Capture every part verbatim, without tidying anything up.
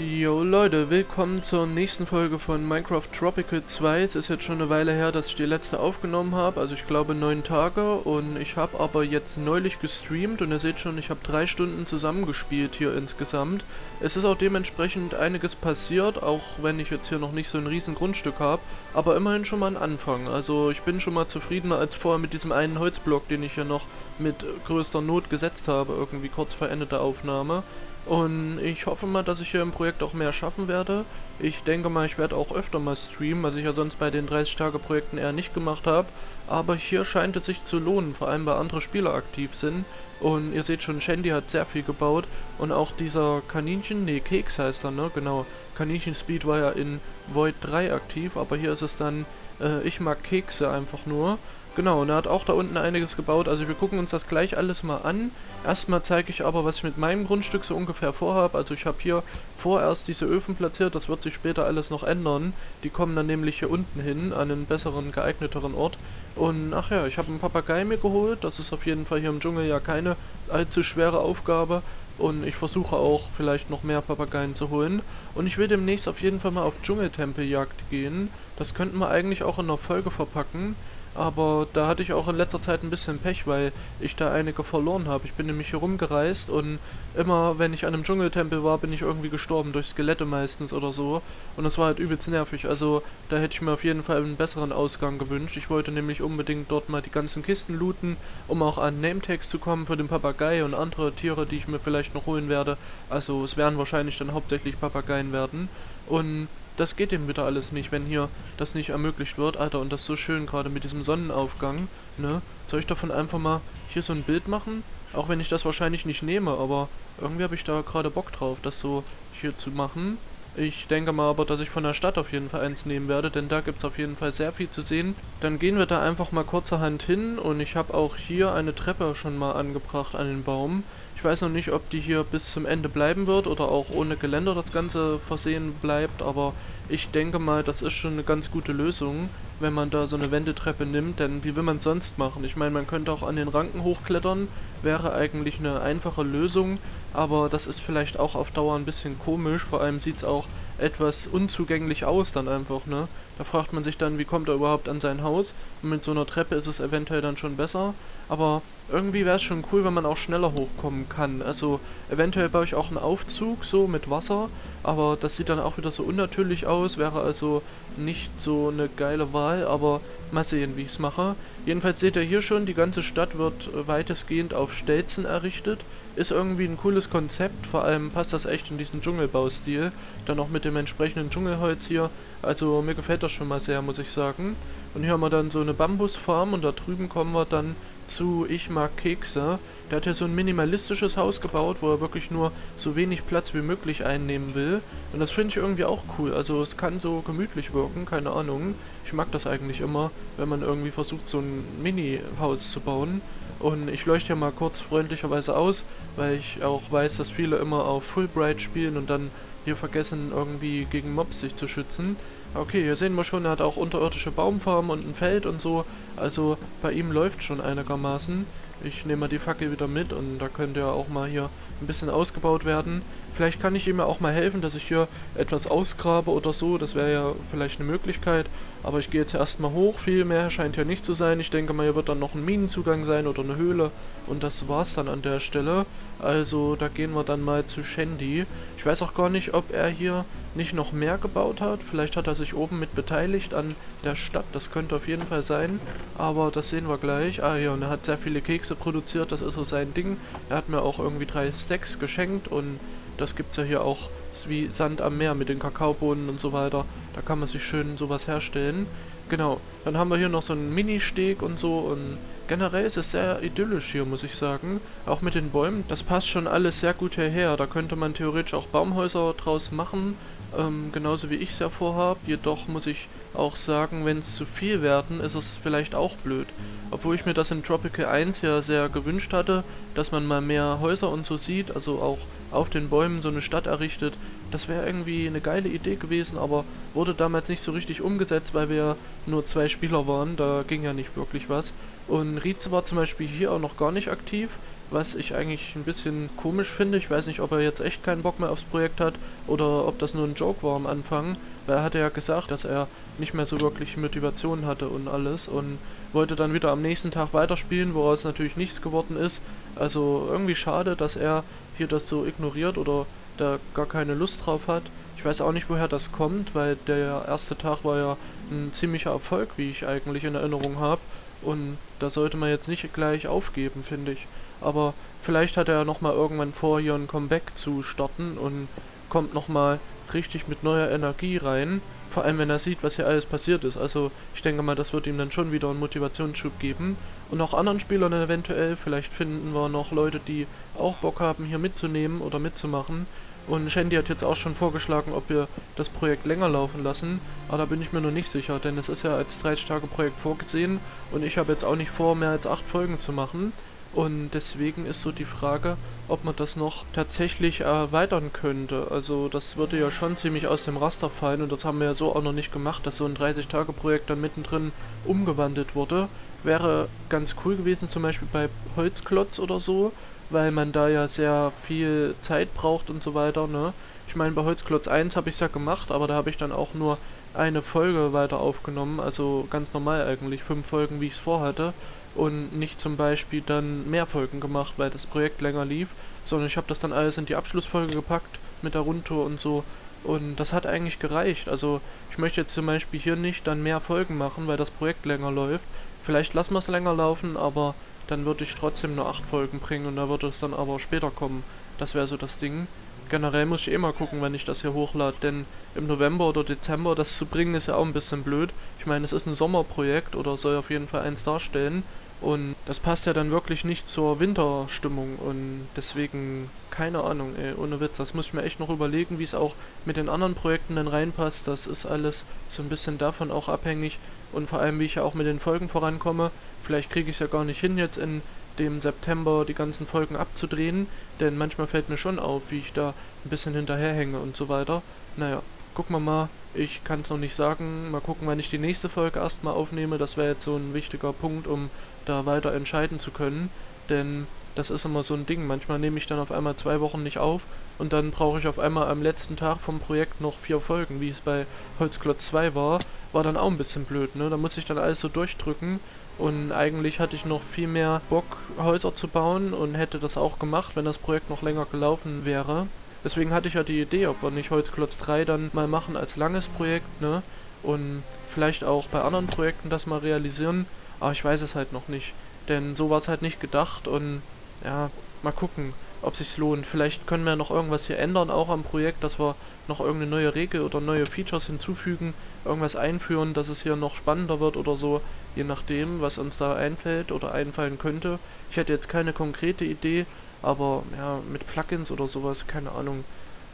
Jo Leute, willkommen zur nächsten Folge von Minecraft Tropical zwei. Es ist jetzt schon eine Weile her, dass ich die letzte aufgenommen habe, also ich glaube neun Tage. Und ich habe aber jetzt neulich gestreamt und ihr seht schon, ich habe drei Stunden zusammengespielt hier insgesamt. Es ist auch dementsprechend einiges passiert, auch wenn ich jetzt hier noch nicht so ein riesen Grundstück habe. Aber immerhin schon mal ein Anfang, also ich bin schon mal zufriedener als vorher mit diesem einen Holzblock, den ich hier noch mit größter Not gesetzt habe, irgendwie kurz vor Ende der Aufnahme. Und ich hoffe mal, dass ich hier im Projekt auch mehr schaffen werde. Ich denke mal, ich werde auch öfter mal streamen, was ich ja sonst bei den dreißig-Tage-Projekten eher nicht gemacht habe. Aber hier scheint es sich zu lohnen, vor allem weil andere Spieler aktiv sind. Und ihr seht schon, Shendi hat sehr viel gebaut. Und auch dieser Kaninchen, nee, Keks heißt er, ne? Genau. Kaninchen-Speed war ja in Void drei aktiv, aber hier ist es dann, äh, ich mag Kekse einfach nur. Genau, und er hat auch da unten einiges gebaut, also wir gucken uns das gleich alles mal an. Erstmal zeige ich aber, was ich mit meinem Grundstück so ungefähr vorhabe. Also ich habe hier vorerst diese Öfen platziert, das wird sich später alles noch ändern. Die kommen dann nämlich hier unten hin, an einen besseren, geeigneteren Ort. Und ach ja, ich habe einen Papagei mir geholt, das ist auf jeden Fall hier im Dschungel ja keine allzu schwere Aufgabe. Und ich versuche auch, vielleicht noch mehr Papageien zu holen. Und ich will demnächst auf jeden Fall mal auf Dschungeltempeljagd gehen. Das könnten wir eigentlich auch in einer Folge verpacken. Aber da hatte ich auch in letzter Zeit ein bisschen Pech, weil ich da einige verloren habe. Ich bin nämlich hier rumgereist und immer, wenn ich an einem Dschungeltempel war, bin ich irgendwie gestorben, durch Skelette meistens oder so. Und das war halt übelst nervig, also da hätte ich mir auf jeden Fall einen besseren Ausgang gewünscht. Ich wollte nämlich unbedingt dort mal die ganzen Kisten looten, um auch an Nametags zu kommen für den Papagei und andere Tiere, die ich mir vielleicht noch holen werde. Also es werden wahrscheinlich dann hauptsächlich Papageien werden. Und das geht eben bitte alles nicht, wenn hier das nicht ermöglicht wird. Alter, und das ist so schön gerade mit diesem Sonnenaufgang, ne? Soll ich davon einfach mal hier so ein Bild machen? Auch wenn ich das wahrscheinlich nicht nehme, aber irgendwie habe ich da gerade Bock drauf, das so hier zu machen. Ich denke mal aber, dass ich von der Stadt auf jeden Fall eins nehmen werde, denn da gibt es auf jeden Fall sehr viel zu sehen. Dann gehen wir da einfach mal kurzerhand hin und ich habe auch hier eine Treppe schon mal angebracht an den Baum. Ich weiß noch nicht, ob die hier bis zum Ende bleiben wird oder auch ohne Geländer das Ganze versehen bleibt, aber ich denke mal, das ist schon eine ganz gute Lösung, wenn man da so eine Wendetreppe nimmt, denn wie will man es sonst machen? Ich meine, man könnte auch an den Ranken hochklettern, wäre eigentlich eine einfache Lösung, aber das ist vielleicht auch auf Dauer ein bisschen komisch, vor allem sieht es auch etwas unzugänglich aus dann einfach, ne? Da fragt man sich dann, wie kommt er überhaupt an sein Haus? Und mit so einer Treppe ist es eventuell dann schon besser, aber irgendwie wäre es schon cool, wenn man auch schneller hochkommen kann. Also eventuell baue ich auch einen Aufzug, so mit Wasser, aber das sieht dann auch wieder so unnatürlich aus, wäre also nicht so eine geile Wahl, aber mal sehen, wie ich es mache. Jedenfalls seht ihr hier schon, die ganze Stadt wird weitestgehend auf Stelzen errichtet. Ist irgendwie ein cooles Konzept, vor allem passt das echt in diesen Dschungelbaustil, dann auch mit dem entsprechenden Dschungelholz hier. Also mir gefällt das schon mal sehr, muss ich sagen. Und hier haben wir dann so eine Bambusfarm und da drüben kommen wir dann zu Ich mag Kekse. Der hat ja so ein minimalistisches Haus gebaut, wo er wirklich nur so wenig Platz wie möglich einnehmen will. Und das finde ich irgendwie auch cool. Also es kann so gemütlich wirken, keine Ahnung. Ich mag das eigentlich immer, wenn man irgendwie versucht, so ein Mini-Haus zu bauen. Und ich leuchte hier mal kurz freundlicherweise aus, weil ich auch weiß, dass viele immer auf Fulbright spielen und dann hier vergessen, irgendwie gegen Mobs sich zu schützen. Okay, hier sehen wir schon, er hat auch unterirdische Baumfarmen und ein Feld und so. Also bei ihm läuft schon einigermaßen. Ich nehme mal die Fackel wieder mit und da könnte ja auch mal hier ein bisschen ausgebaut werden. Vielleicht kann ich ihm ja auch mal helfen, dass ich hier etwas ausgrabe oder so. Das wäre ja vielleicht eine Möglichkeit. Aber ich gehe jetzt erstmal hoch. Viel mehr scheint hier nicht zu sein. Ich denke mal, hier wird dann noch ein Minenzugang sein oder eine Höhle. Und das war's dann an der Stelle. Also da gehen wir dann mal zu Shendi. Ich weiß auch gar nicht, ob er hier nicht noch mehr gebaut hat. Vielleicht hat er sich oben mit beteiligt an der Stadt. Das könnte auf jeden Fall sein. Aber das sehen wir gleich. Ah ja, und er hat sehr viele Kekse produziert. Das ist so sein Ding. Er hat mir auch irgendwie drei Stacks geschenkt. Und das gibt es ja hier auch wie Sand am Meer mit den Kakaobohnen und so weiter. Da kann man sich schön sowas herstellen. Genau, dann haben wir hier noch so einen Mini-Steg und so und generell ist es sehr idyllisch hier, muss ich sagen. Auch mit den Bäumen, das passt schon alles sehr gut hierher. Da könnte man theoretisch auch Baumhäuser draus machen, ähm, genauso wie ich es ja vorhabe. Jedoch muss ich auch sagen, wenn es zu viel werden, ist es vielleicht auch blöd. Obwohl ich mir das in Tropical eins ja sehr gewünscht hatte, dass man mal mehr Häuser und so sieht, also auch auf den Bäumen so eine Stadt errichtet. Das wäre irgendwie eine geile Idee gewesen, aber wurde damals nicht so richtig umgesetzt, weil wir nur zwei Spieler waren, da ging ja nicht wirklich was. Und Rietz war zum Beispiel hier auch noch gar nicht aktiv. was ich eigentlich ein bisschen komisch finde. Ich weiß nicht, ob er jetzt echt keinen Bock mehr aufs Projekt hat oder ob das nur ein Joke war am Anfang, weil er hatte ja gesagt, dass er nicht mehr so wirklich Motivation hatte und alles und wollte dann wieder am nächsten Tag weiterspielen, woraus natürlich nichts geworden ist. Also irgendwie schade, dass er hier das so ignoriert oder da gar keine Lust drauf hat. Ich weiß auch nicht, woher das kommt, weil der erste Tag war ja ein ziemlicher Erfolg, wie ich eigentlich in Erinnerung habe. Und da sollte man jetzt nicht gleich aufgeben, finde ich. Aber vielleicht hat er ja nochmal irgendwann vor, hier ein Comeback zu starten und kommt nochmal richtig mit neuer Energie rein. Vor allem, wenn er sieht, was hier alles passiert ist. Also ich denke mal, das wird ihm dann schon wieder einen Motivationsschub geben. Und auch anderen Spielern eventuell, vielleicht finden wir noch Leute, die auch Bock haben, hier mitzunehmen oder mitzumachen. Und Shendi hat jetzt auch schon vorgeschlagen, ob wir das Projekt länger laufen lassen. Aber da bin ich mir noch nicht sicher, denn es ist ja als dreißig-Tage-Projekt vorgesehen. Und ich habe jetzt auch nicht vor, mehr als acht Folgen zu machen. Und deswegen ist so die Frage, ob man das noch tatsächlich erweitern könnte. Also das würde ja schon ziemlich aus dem Raster fallen. Und das haben wir ja so auch noch nicht gemacht, dass so ein dreißig-Tage-Projekt dann mittendrin umgewandelt wurde. Wäre ganz cool gewesen, zum Beispiel bei Holzklotz oder so, weil man da ja sehr viel Zeit braucht und so weiter, ne? Ich meine, bei Holzklotz eins habe ich es ja gemacht, aber da habe ich dann auch nur eine Folge weiter aufgenommen, also ganz normal eigentlich, fünf Folgen, wie ich es vorhatte, und nicht zum Beispiel dann mehr Folgen gemacht, weil das Projekt länger lief, sondern ich habe das dann alles in die Abschlussfolge gepackt, mit der Rundtour und so, und das hat eigentlich gereicht. Also ich möchte jetzt zum Beispiel hier nicht dann mehr Folgen machen, weil das Projekt länger läuft. Vielleicht lassen wir es länger laufen, aber dann würde ich trotzdem nur acht Folgen bringen und da würde es dann aber später kommen. Das wäre so das Ding. Generell muss ich eh mal gucken, wenn ich das hier hochlade, denn im November oder Dezember das zu bringen ist ja auch ein bisschen blöd. Ich meine, es ist ein Sommerprojekt oder soll auf jeden Fall eins darstellen und das passt ja dann wirklich nicht zur Winterstimmung und deswegen, keine Ahnung, ey, ohne Witz, das muss ich mir echt noch überlegen, wie es auch mit den anderen Projekten dann reinpasst. Das ist alles so ein bisschen davon auch abhängig und vor allem, wie ich ja auch mit den Folgen vorankomme. Vielleicht kriege ich es ja gar nicht hin, jetzt in dem September die ganzen Folgen abzudrehen, denn manchmal fällt mir schon auf, wie ich da ein bisschen hinterherhänge und so weiter. Naja, gucken wir mal, ich kann es noch nicht sagen, mal gucken, wann ich die nächste Folge erstmal aufnehme, das wäre jetzt so ein wichtiger Punkt, um da weiter entscheiden zu können, denn das ist immer so ein Ding, manchmal nehme ich dann auf einmal zwei Wochen nicht auf und dann brauche ich auf einmal am letzten Tag vom Projekt noch vier Folgen, wie es bei Holzklotz zwei war, war dann auch ein bisschen blöd, ne, da muss ich dann alles so durchdrücken. Und eigentlich hatte ich noch viel mehr Bock, Häuser zu bauen und hätte das auch gemacht, wenn das Projekt noch länger gelaufen wäre. Deswegen hatte ich ja die Idee, ob wir nicht Holzklotz drei dann mal machen als langes Projekt, ne? Und vielleicht auch bei anderen Projekten das mal realisieren. Aber ich weiß es halt noch nicht, denn so war es halt nicht gedacht und ja, mal gucken, ob sich's lohnt. Vielleicht können wir noch irgendwas hier ändern, auch am Projekt, dass wir noch irgendeine neue Regel oder neue Features hinzufügen, irgendwas einführen, dass es hier noch spannender wird oder so, je nachdem, was uns da einfällt oder einfallen könnte. Ich hätte jetzt keine konkrete Idee, aber ja, mit Plugins oder sowas, keine Ahnung,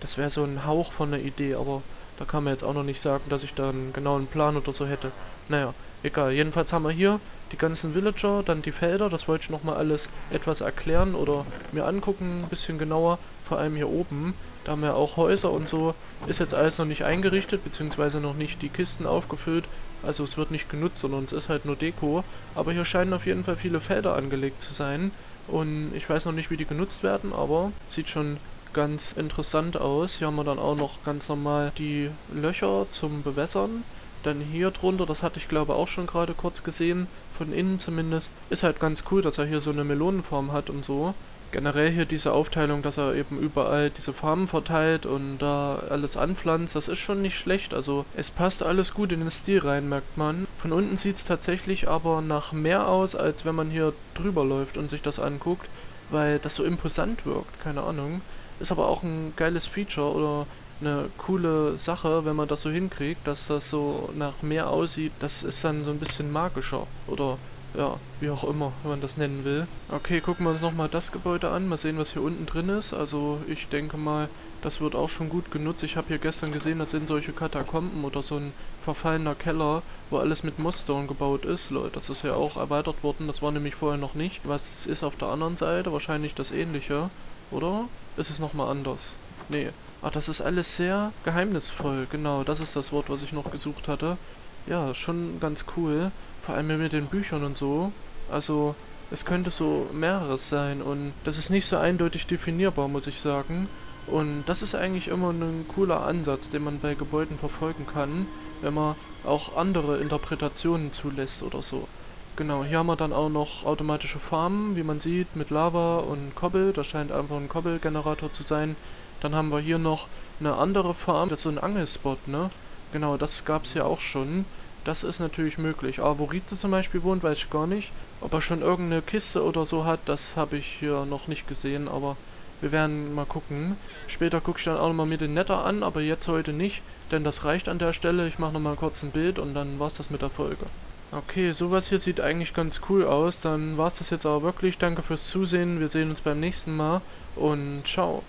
das wäre so ein Hauch von einer Idee, aber da kann man jetzt auch noch nicht sagen, dass ich da einen genauen Plan oder so hätte. Naja, egal. Jedenfalls haben wir hier die ganzen Villager, dann die Felder. Das wollte ich nochmal alles etwas erklären oder mir angucken, ein bisschen genauer. Vor allem hier oben. Da haben wir auch Häuser und so. Ist jetzt alles noch nicht eingerichtet, beziehungsweise noch nicht die Kisten aufgefüllt. Also es wird nicht genutzt, sondern es ist halt nur Deko. Aber hier scheinen auf jeden Fall viele Felder angelegt zu sein. Und ich weiß noch nicht, wie die genutzt werden, aber sieht schon ganz interessant aus. Hier haben wir dann auch noch ganz normal die Löcher zum Bewässern. Dann hier drunter, das hatte ich glaube auch schon gerade kurz gesehen, von innen zumindest. Ist halt ganz cool, dass er hier so eine Melonenfarm hat und so. Generell hier diese Aufteilung, dass er eben überall diese Farmen verteilt und da alles anpflanzt, das ist schon nicht schlecht. Also es passt alles gut in den Stil rein, merkt man. Von unten sieht es tatsächlich aber nach mehr aus, als wenn man hier drüber läuft und sich das anguckt, weil das so imposant wirkt, keine Ahnung. Ist aber auch ein geiles Feature oder eine coole Sache, wenn man das so hinkriegt, dass das so nach mehr aussieht. Das ist dann so ein bisschen magischer oder ja, wie auch immer, wenn man das nennen will. Okay, gucken wir uns nochmal das Gebäude an, mal sehen, was hier unten drin ist. Also ich denke mal, das wird auch schon gut genutzt. Ich habe hier gestern gesehen, das sind solche Katakomben oder so ein verfallener Keller, wo alles mit Mossstone gebaut ist. Leute, das ist ja auch erweitert worden, das war nämlich vorher noch nicht. Was ist auf der anderen Seite? Wahrscheinlich das Ähnliche, oder? Ist es nochmal anders? Nee. Ach, das ist alles sehr geheimnisvoll. Genau, das ist das Wort, was ich noch gesucht hatte. Ja, schon ganz cool. Vor allem mit den Büchern und so. Also, Es könnte so mehreres sein und das ist nicht so eindeutig definierbar, muss ich sagen. Und das ist eigentlich immer ein cooler Ansatz, den man bei Gebäuden verfolgen kann, wenn man auch andere Interpretationen zulässt oder so. Genau, hier haben wir dann auch noch automatische Farmen, wie man sieht, mit Lava und Kobbel. Das scheint einfach ein Kobbelgenerator zu sein. Dann haben wir hier noch eine andere Farm, das ist so ein Angelspot, ne? Genau, das gab es ja auch schon. Das ist natürlich möglich. Aber wo Rietz zum Beispiel wohnt, weiß ich gar nicht. Ob er schon irgendeine Kiste oder so hat, das habe ich hier noch nicht gesehen, aber wir werden mal gucken. Später gucke ich dann auch nochmal mir den Netter an, aber jetzt heute nicht, denn das reicht an der Stelle. Ich mache nochmal kurz ein Bild und dann war's das mit der Folge. Okay, sowas hier sieht eigentlich ganz cool aus. Dann war's das jetzt aber wirklich. Danke fürs Zusehen. Wir sehen uns beim nächsten Mal und ciao.